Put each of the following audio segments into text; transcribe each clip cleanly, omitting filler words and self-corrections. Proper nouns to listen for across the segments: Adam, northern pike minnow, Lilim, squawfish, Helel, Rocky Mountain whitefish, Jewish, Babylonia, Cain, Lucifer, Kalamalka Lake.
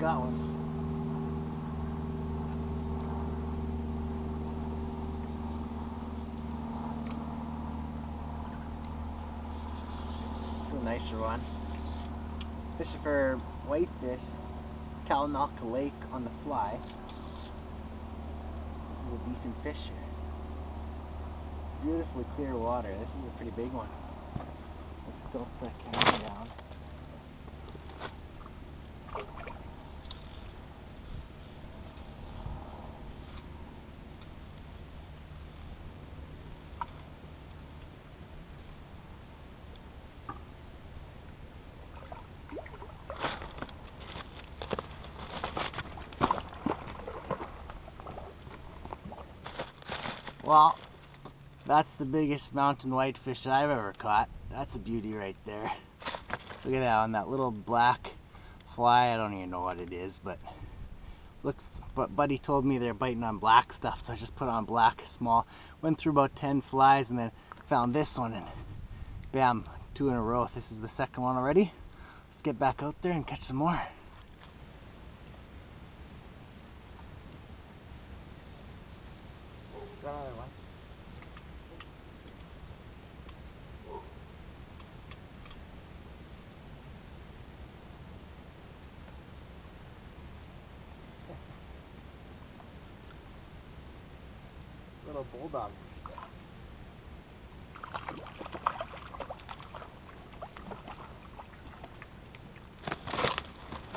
Got one. That's a nicer one. Fishing for whitefish, Kalamalka Lake on the fly. This is a decent fish here. Beautifully clear water. This is a pretty big one. Let's tilt the camera down. Well, that's the biggest mountain whitefish I've ever caught. That's a beauty right there. Look at that on that little black fly. I don't even know what it is, but looks. But Buddy told me they're biting on black stuff, so I just put on black small. Went through about 10 flies and then found this one, and bam, 2 in a row. This is the second one already. Let's get back out there and catch some more. Got another one. Little bulldog.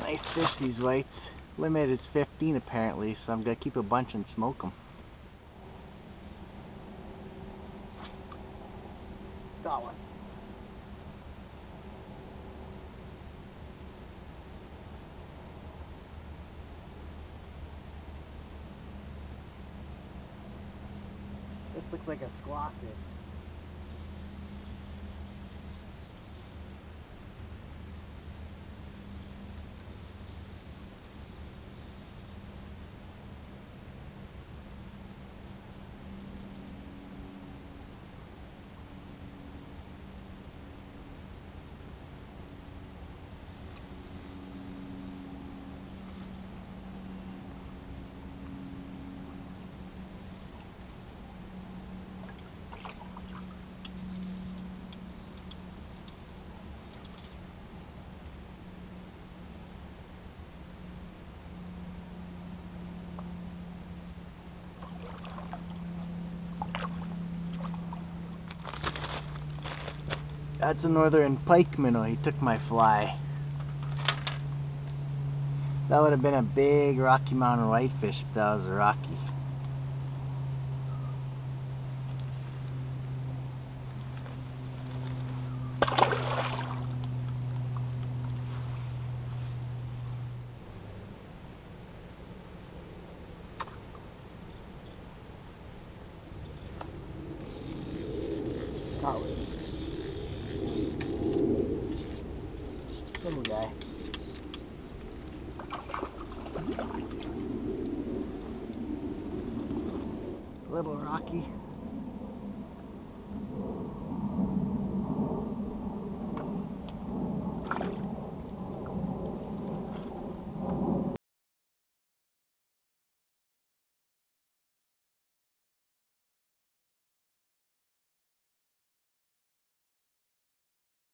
Nice fish, these whites. Limit is 15 apparently, so I'm gonna keep a bunch and smoke them. Got one. This looks like a squawfish. That's a northern pike minnow. He took my fly. That would have been a big Rocky Mountain whitefish if that was a Rocky. Little guy. Little Rocky.